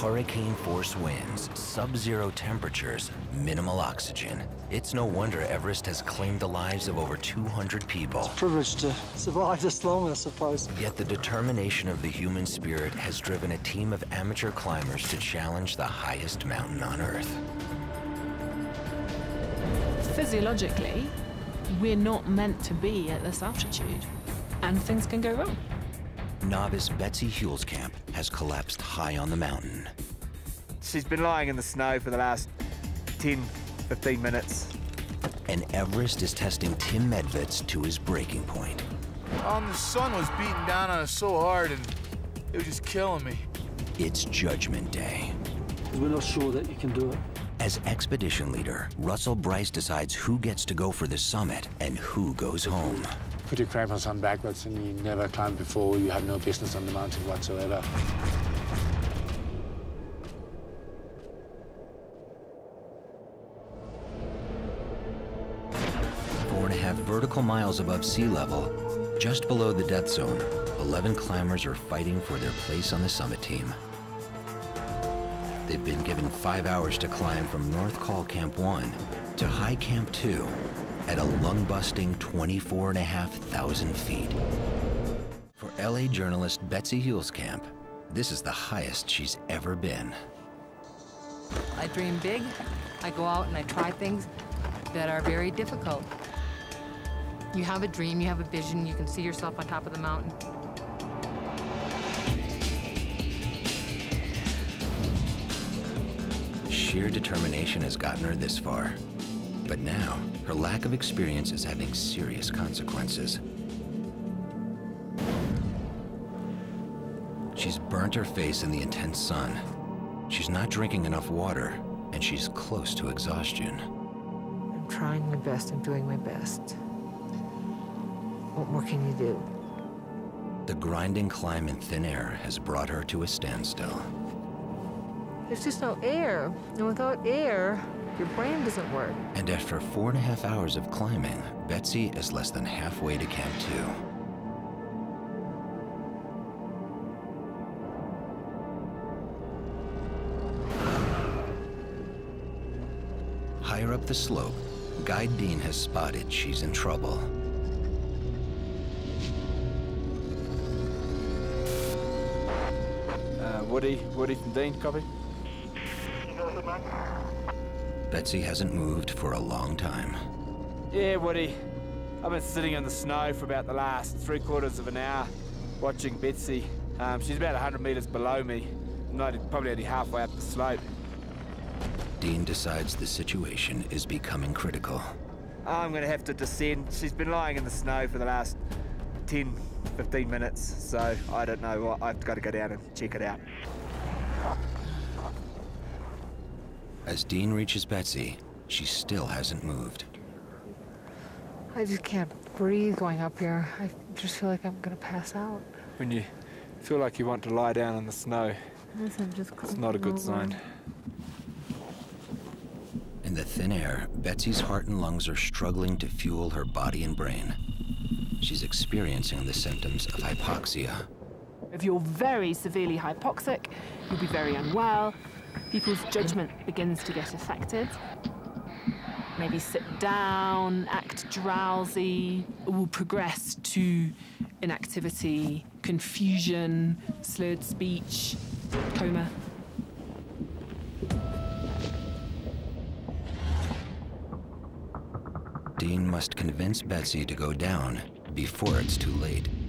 hurricane-force winds, sub-zero temperatures, minimal oxygen. It's no wonder Everest has claimed the lives of over 200 people. It's a privilege to survive this long, I suppose. Yet the determination of the human spirit has driven a team of amateur climbers to challenge the highest mountain on Earth. Physiologically, we're not meant to be at this altitude, and things can go wrong. Novice Betsy Huelskamp has collapsed high on the mountain. She's been lying in the snow for the last 10, 15 minutes. And Everest is testing Tim Medvitz to his breaking point. The sun was beating down on us so hard, and it was just killing me. It's Judgment Day. We're not sure that you can do it. As expedition leader, Russell Bryce decides who gets to go for the summit and who goes home. Put your crampons on backwards and you never climbed before, you have no business on the mountain whatsoever. Four and a half vertical miles above sea level, just below the death zone, 11 climbers are fighting for their place on the summit team. They've been given 5 hours to climb from North Col Camp 1 to High Camp 2, at a lung-busting 24,500 feet. For LA journalist Betsy Huelskamp, this is the highest she's ever been. I dream big. I go out and I try things that are very difficult. You have a dream, you have a vision, you can see yourself on top of the mountain. Sheer determination has gotten her this far. But now, her lack of experience is having serious consequences. She's burnt her face in the intense sun. She's not drinking enough water, and she's close to exhaustion. I'm trying my best, I'm doing my best. What more can you do? The grinding climb in thin air has brought her to a standstill. There's just no air, and without air, your brain doesn't work. And after 4.5 hours of climbing, Betsy is less than halfway to Camp 2. Higher up the slope, Guide Dean has spotted she's in trouble. Woody from Dean, copy. You got the back? Betsy hasn't moved for a long time. Yeah, Woody. I've been sitting in the snow for about the last 3/4 of an hour, watching Betsy. She's about 100 meters below me, and I'm probably only halfway up the slope. Dean decides the situation is becoming critical. I'm gonna have to descend. She's been lying in the snow for the last 10, 15 minutes, so I don't know what. I've gotta go down and check it out. As Dean reaches Betsy, she still hasn't moved. I just can't breathe going up here. I just feel like I'm gonna pass out. When you feel like you want to lie down in the snow, it's not a good sign. In the thin air, Betsy's heart and lungs are struggling to fuel her body and brain. She's experiencing the symptoms of hypoxia. If you're very severely hypoxic, you'll be very unwell. People's judgment begins to get affected. Maybe sit down, act drowsy. It will progress to inactivity, confusion, slurred speech, coma. Dean must convince Betsy to go down before it's too late.